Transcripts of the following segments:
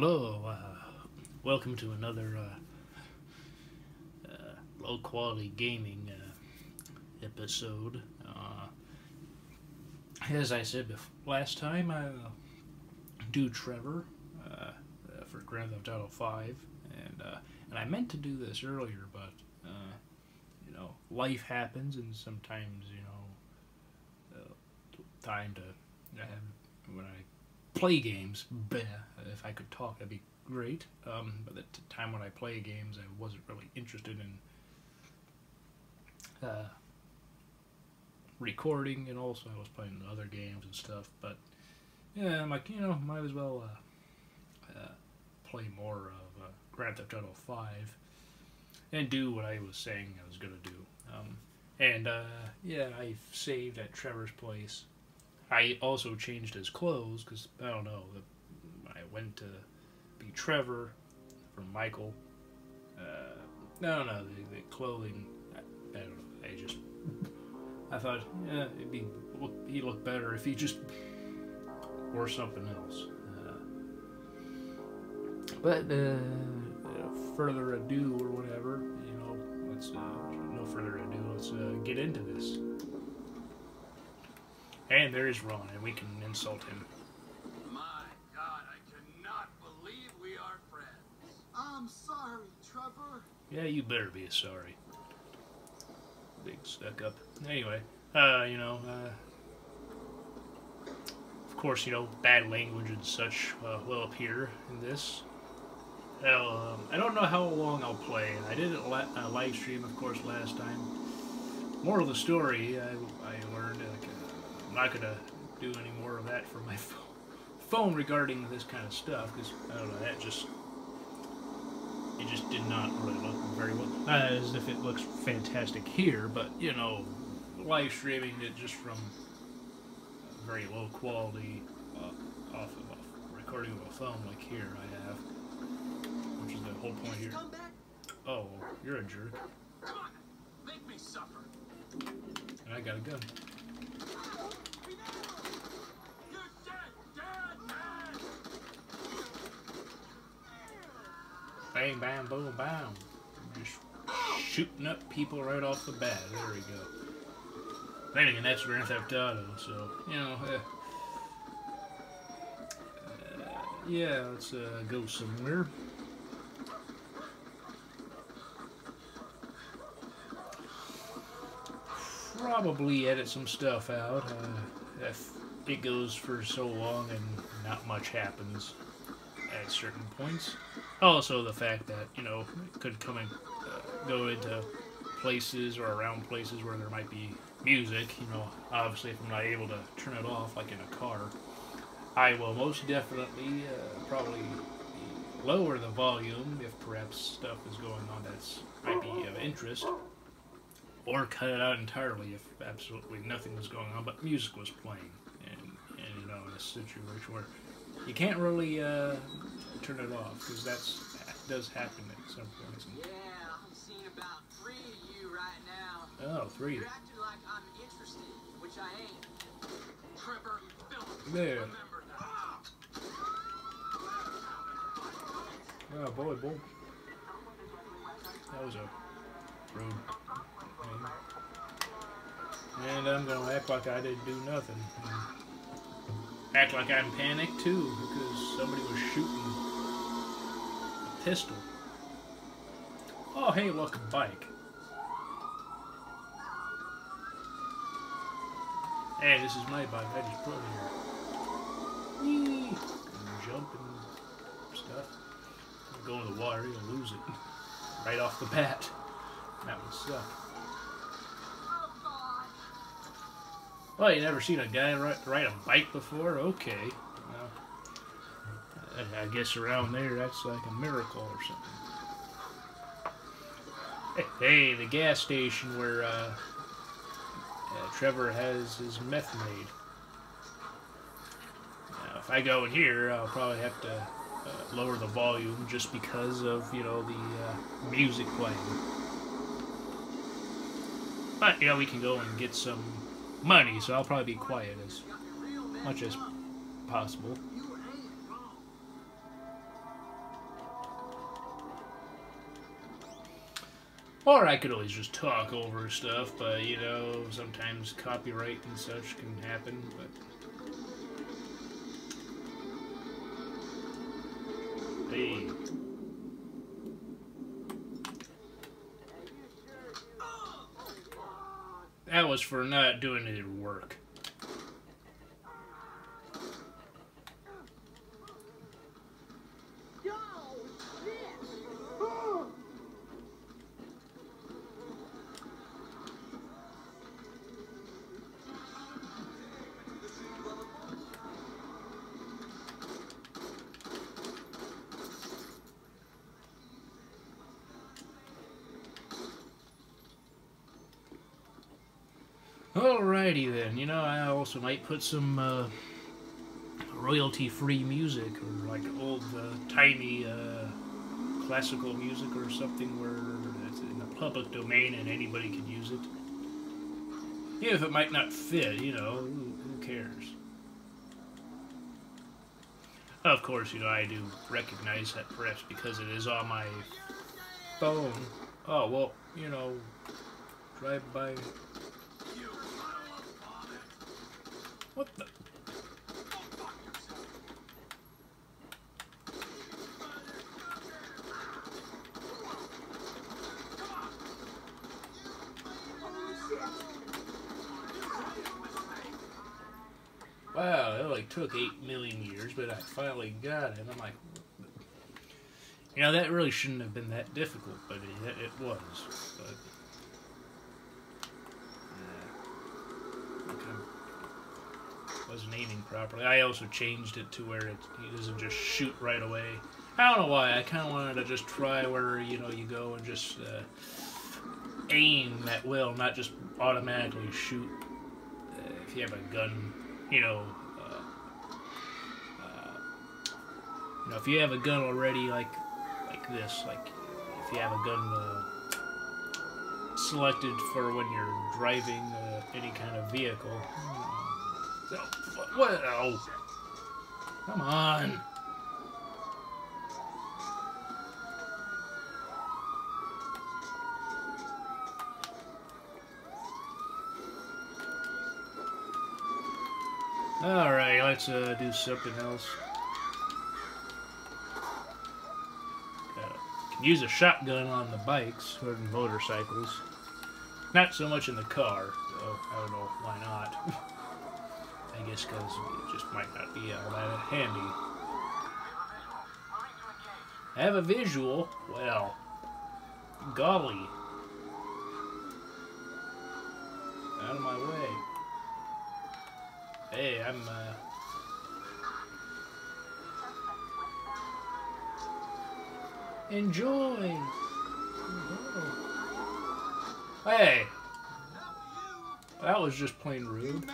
Hello, welcome to another low quality gaming episode. As I said last time, I do Trevor for Grand Theft Auto V, and I meant to do this earlier, but you know, life happens, and sometimes you know, time to when I play games. If I could talk, that'd be great. But at the time when I play games, I wasn't really interested in recording, and also I was playing other games and stuff. But yeah, I'm like, you know, might as well play more of Grand Theft Auto 5 and do what I was saying I was gonna do. Yeah, I saved at Trevor's place. I also changed his clothes because, I don't know, I went to be Trevor from Michael. The clothing, I don't know, I thought, yeah, he'd look better if he just wore something else. Further ado or whatever, you know, let's get into this. And there is Ron, and we can insult him. My God, I cannot believe we are friends. I'm sorry, Trevor. Yeah, you better be sorry. Big stuck up. Anyway, of course, you know, bad language and such will appear in this. I don't know how long I'll play. I did a live stream, of course, last time. Moral of the story, I learned. I'm not gonna do any more of that for my phone regarding this kind of stuff, because I don't know, that just, it just did not really look very well. Not as if it looks fantastic here, but you know, live streaming it just from very low quality off of a recording of a phone like here I have, which is the whole point here. Oh, you're a jerk. Come on, make me suffer. And I got a gun. Bang, bam, boom, bam. Just shooting up people right off the bat. There we go. Then again, that's Grand Theft Auto, so, you know, yeah, let's go somewhere. Probably edit some stuff out if it goes for so long and not much happens at certain points. Also, the fact that, you know, it could come and go into places or around places where there might be music, you know, obviously if I'm not able to turn it off, like in a car, I will most definitely probably lower the volume if perhaps stuff is going on that's might be of interest, or cut it out entirely if absolutely nothing was going on but music was playing, and you know, in a situation where you can't really turn it off, because that does happen at some point. Yeah, I'm seeing about 3 of you right now. Oh, 3. You're acting like I'm interested, which I ain't. Trevor Philips. There. Oh boy, boy. That was a rude thing. And I'm gonna act like I didn't do nothing. Act like I'm panicked too, because somebody was shooting a pistol. Oh, hey, look, a bike. Hey, this is my bike. I just put it here. Whee! And jump and stuff. If you go in the water, you'll lose it right off the bat. That would suck. Well, you never seen a guy ride a bike before? Okay. Well, I guess around there, that's like a miracle or something. Hey, the gas station where Trevor has his meth made. Now, if I go in here, I'll probably have to lower the volume just because of, you know, the music playing. But, you know, we can go and get some money, so I'll probably be quiet as much as possible. Or I could always just talk over stuff, but, you know, sometimes copyright and such can happen, but... Hey. That was for not doing any work. Alrighty then, you know, I also might put some royalty-free music, or like old timey classical music or something where it's in the public domain and anybody can use it. Even if it might not fit, you know, who cares? Of course, you know, I do recognize that perhaps because it is on my phone. Oh, well, you know, drive by... What the? Wow, it like took 8 million years, but I finally got it. I'm like, you know, that really shouldn't have been that difficult, but it was. But. Wasn't aiming properly. I also changed it to where it doesn't just shoot right away. I don't know why. I kind of wanted to just try where, you know, you go and just aim at will, not just automatically shoot. If you have a gun, you know, if you have a gun already, like this, like if you have a gun selected for when you're driving any kind of vehicle. What? Oh. Come on. All right, let's do something else. Can use a shotgun on the bikes or motorcycles. Not so much in the car, though. I don't know why not. I guess because it just might not be all that handy. I have a visual. Well, golly. Out of my way. Hey, I'm, enjoy! Oh. Hey! That was just plain rude.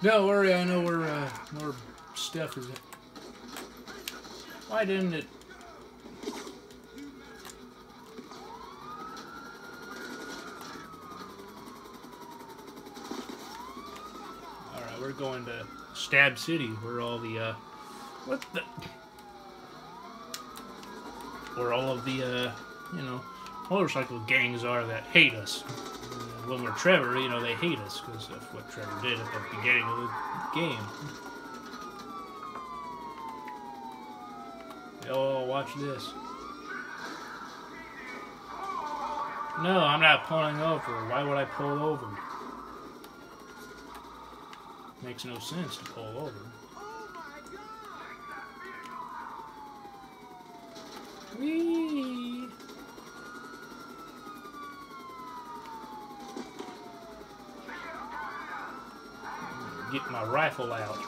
Don't worry, I know where more stuff is. Why didn't it? All right, we're going to Stab City, where all the you know, motorcycle gangs are that hate us. When we're Trevor, you know, they hate us because of what Trevor did at the beginning of the game. Oh, watch this. No, I'm not pulling over. Why would I pull over? Makes no sense to pull over. Whee! Get my rifle out.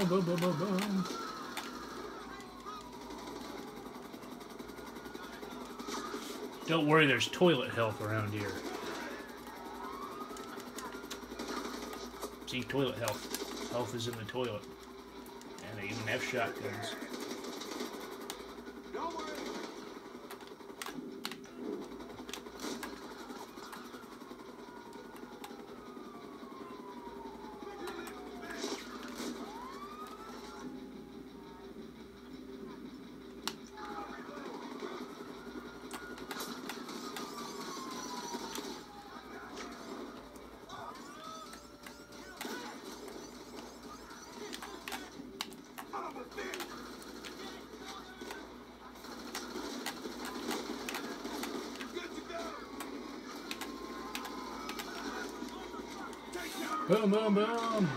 Boom, boom, boom, boom, boom. Don't worry, there's toilet help around here. See, toilet help. Health is in the toilet. And they even have shotguns. Boom, boom, boom.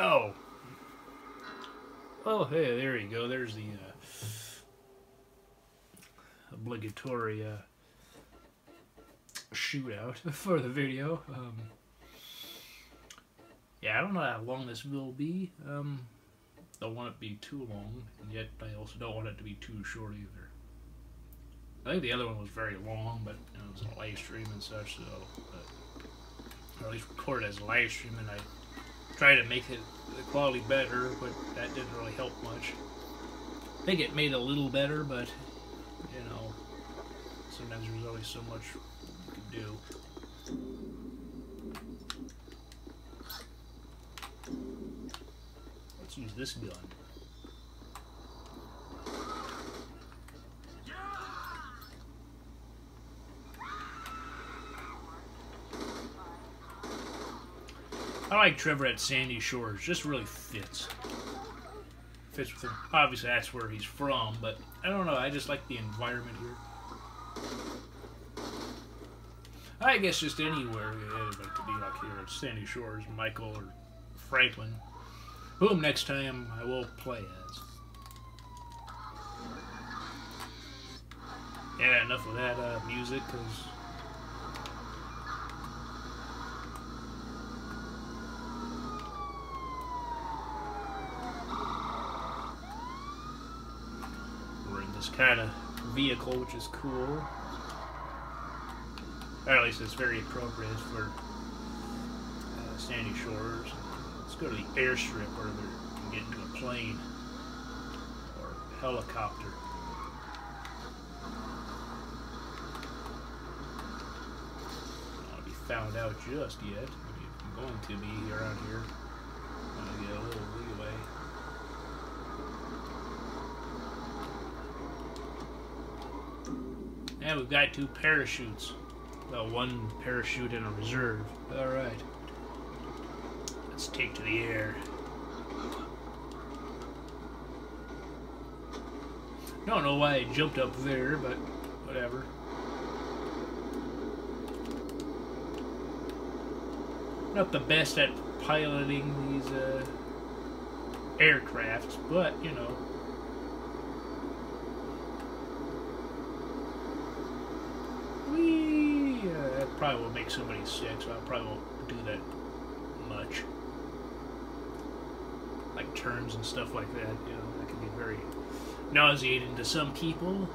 Oh. Oh, hey, there you go. There's the obligatory shootout for the video. Yeah, I don't know how long this will be. Don't want it to be too long, and yet I also don't want it to be too short either. I think the other one was very long, but you know, it was a live stream and such, so or at least recorded as a live stream, and I try to make it the quality better, but that didn't really help much. I think it made it a little better, but you know, sometimes there's always so much you can do. Let's use this gun. I like Trevor at Sandy Shores, just really fits with him. Obviously that's where he's from, but I don't know, I just like the environment here. I guess just anywhere it would like to be, like here at Sandy Shores, Michael or Franklin, whom next time I will play as. Yeah, enough of that music, because kind of vehicle, which is cool, or at least it's very appropriate for Sandy Shores. Let's go to the airstrip where we can get into a plane or a helicopter. Not to be found out just yet. I'm going to be around here. I'm going to get a little leeway. And we've got two parachutes. Well, one parachute in a reserve. Alright. Let's take to the air. Don't know why I jumped up there, but whatever. Not the best at piloting these aircrafts, but you know. Probably will make somebody sick, so I probably won't do that much. Like turns and stuff like that, you know, that can be very nauseating to some people.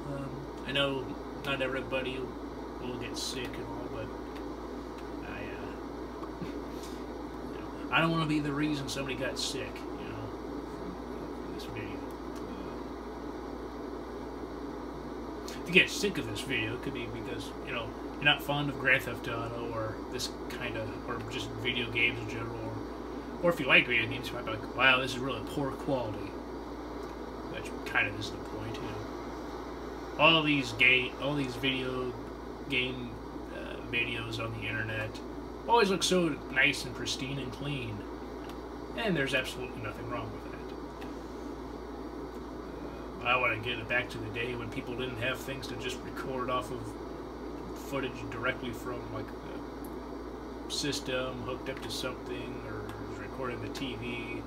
I know not everybody will get sick and all, but I, you know, I don't want to be the reason somebody got sick, you know, in this video. you get sick of this video, it could be because, you know, you're not fond of Grand Theft Auto or this kind of, or just video games in general, or if you like video games, you might be like, wow, this is really poor quality. Which kind of is the point, you know. All these video game videos on the internet always look so nice and pristine and clean, and there's absolutely nothing wrong with that. I want to get it back to the day when people didn't have things to just record off of footage directly from like the system hooked up to something, or recording the TV,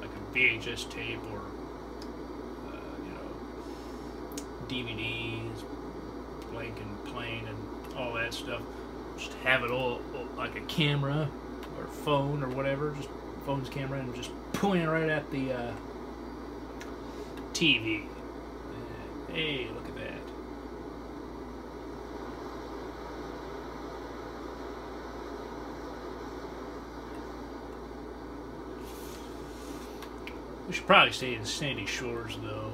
like a VHS tape, or you know, DVDs, blank and plain, and all that stuff. Just have it all like a camera or phone or whatever, just phone's camera, and just pointing right at the TV. Hey, look at that. We should probably stay in Sandy Shores, though.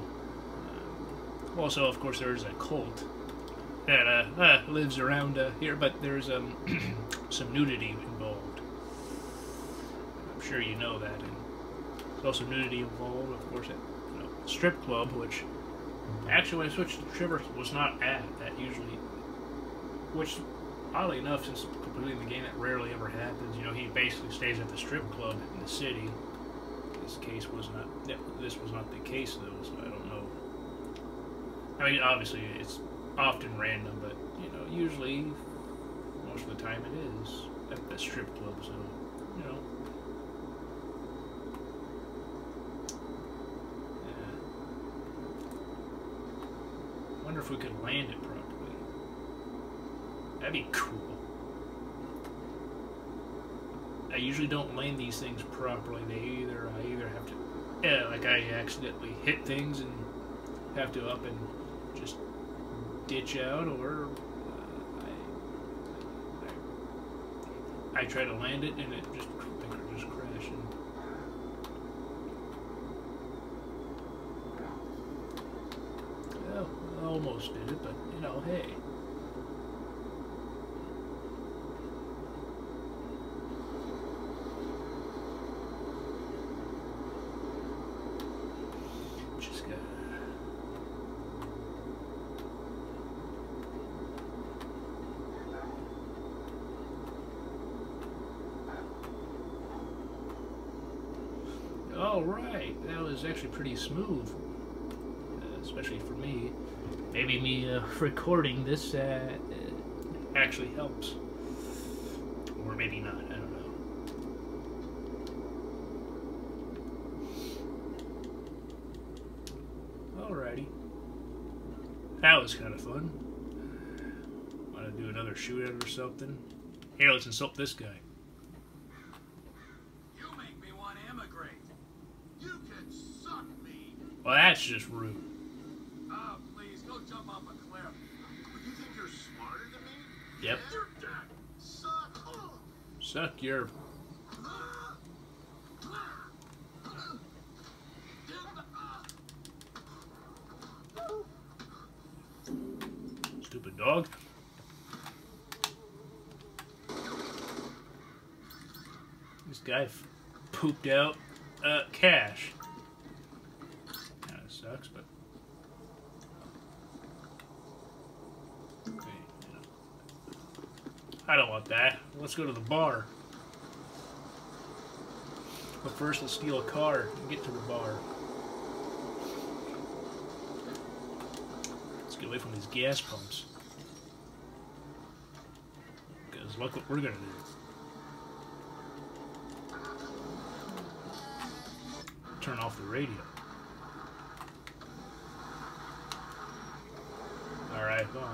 Also, of course, there is a cult that lives around here, but there's some nudity involved. I'm sure you know that. And there's also nudity involved, of course, at, you know, strip club, which actually when I switched to Trevor was not at that usually. Which, oddly enough, since completing the game, that rarely ever happens. You know, he basically stays at the strip club in the city. This was not the case though, so I don't know. I mean, obviously it's often random, but you know, usually most of the time it is at the strip club, so you know. Yeah. Wonder if we could land it properly. That'd be cool. I usually don't land these things properly. They either have to, yeah, like I accidentally hit things and have to up and just ditch out, or I try to land it and it just crashing. Well, I almost did it, but you know, hey. Alright, that was actually pretty smooth, especially for me. Maybe me recording this actually helps, or maybe not, I don't know. Alrighty, that was kind of fun. Want to do another shootout or something? Here, let's insult this guy. Well, that's just rude. Oh, please, go jump off a cliff. You think you're smarter than me? Yep. You're dead. Suck your... Stupid dog. This guy pooped out cash. Sucks, but okay, I don't want that. Let's go to the bar. But first, let's steal a car and get to the bar. Let's get away from these gas pumps. Because look what we're gonna do. Turn off the radio. Alright, go on.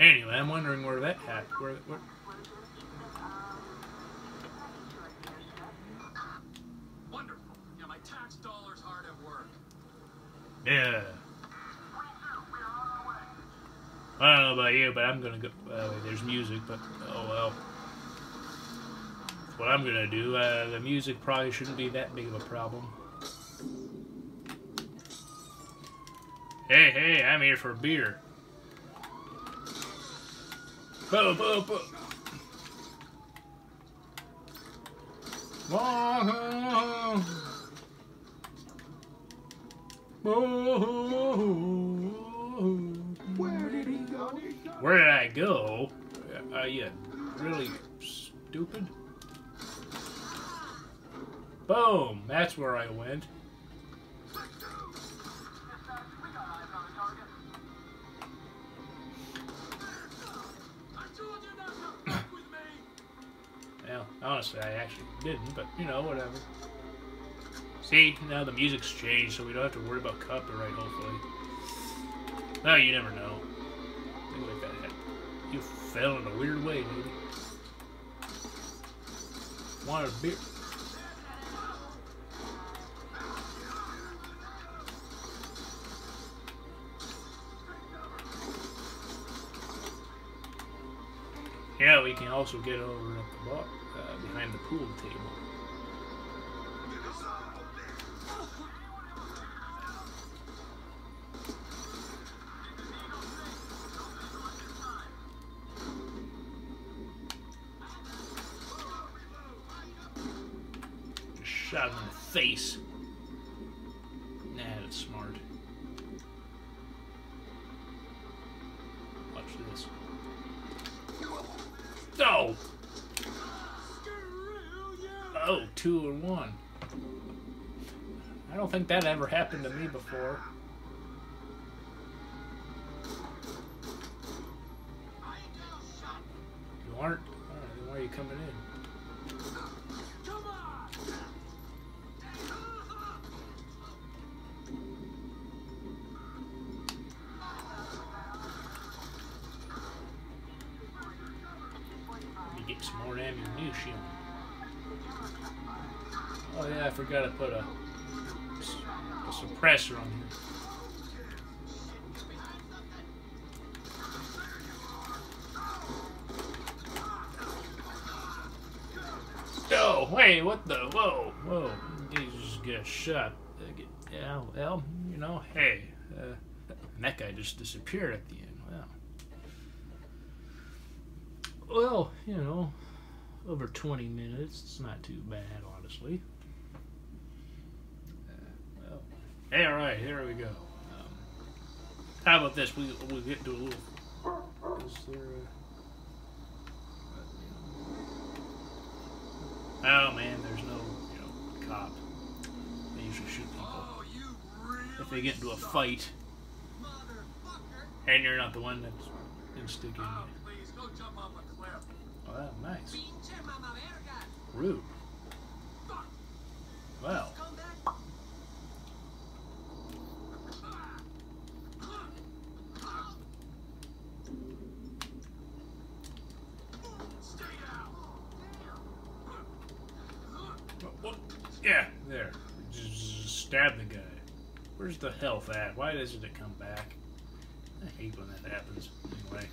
Anyway, I'm wondering where that happened. Where? Wonderful. Yeah, my tax dollars hard at work. Yeah. I don't know about you, but I'm gonna go. There's music, but oh well. What I'm gonna do, the music probably shouldn't be that big of a problem. Hey, hey, I'm here for beer. Boom, boom, boom. Where did he go? Where did I go? Are you really stupid? Boom! That's where I went. Well, honestly, I actually didn't, but you know, whatever. See, now the music's changed, so we don't have to worry about copyright, hopefully. No, you never know. Things like that. You fell in a weird way, dude. Want a beer? Yeah, we can also get over at the bar, behind the pool table. Just shot him in the face. Nah, that's smart. Watch this. No! Oh, 2 and 1. I don't think that ever happened to me before. You aren't? Alright, then why are you coming in? Some more ammunition. Oh yeah, I forgot to put a suppressor on here. No, wait, what the? Whoa, whoa! He just got shot. Yeah, well, you know, hey, that guy just disappeared at the end. Wow. Well, you know, over 20 minutes, it's not too bad, honestly. Well, hey, alright, here we go. How about this? We'll get to a little... Oh, man, there's no, you know, cop. They usually shoot people. If they get into a fight, and you're not the one that's instigating it. Wow, nice. Rude. Wow. What? Yeah, there. Just stab the guy. Where's the health at? Why doesn't it come back? I hate when that happens. Anyway.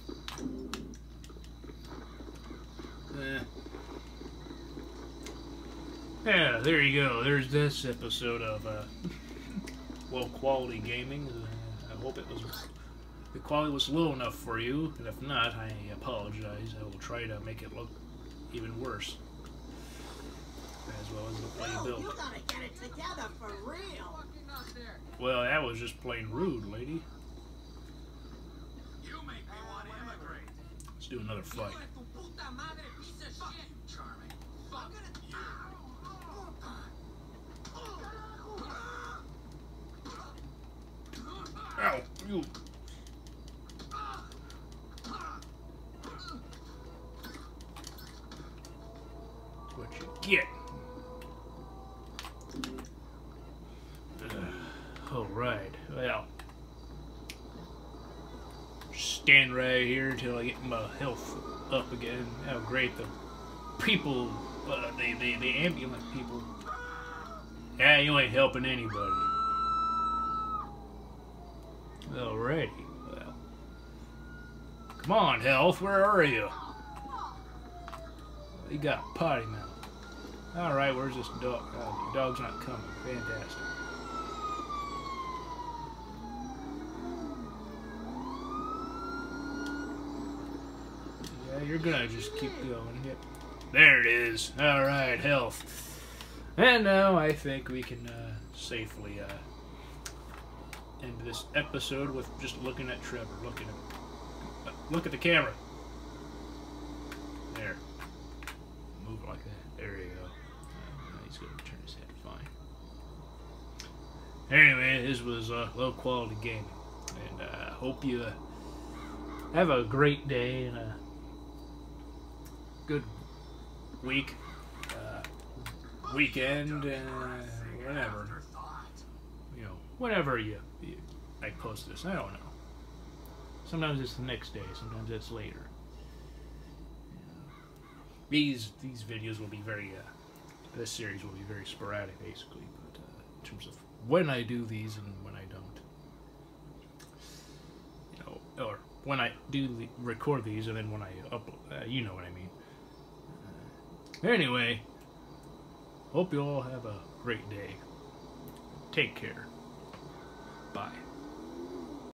Yeah, there you go. There's this episode of well, quality gaming. I hope the quality was low enough for you, and if not, I apologize. I will try to make it look even worse, as well as the playability. You gotta get it together for real. Well, that was just plain rude, lady. You make me want to immigrate. Let's do another fight. Ow, you. What you get? All right. Well, stand right here until I get my health up again. How great the people, the ambulance people. Yeah, you ain't helping anybody. Alrighty, well, Come on, Health, where are you? He got potty mouth. Alright, where's this dog? Oh, the dog's not coming. Fantastic. Yeah, you're gonna just keep going. Yep. There it is. Alright, Health. And now I think we can safely end this episode with just looking at Trevor. Look at him. Look at the camera. There. Move like that. There you go. Now he's going to turn his head. Fine. Anyway, this was low quality gaming. And I hope you have a great day and a good week, weekend, whatever. You know, whenever I post this. I don't know. Sometimes it's the next day, sometimes it's later. These videos will be very, this series will be very sporadic, basically, but in terms of when I do these and when I don't. You know, or when I do record these and then when I upload, you know what I mean. Anyway, hope you all have a great day. Take care. Bye.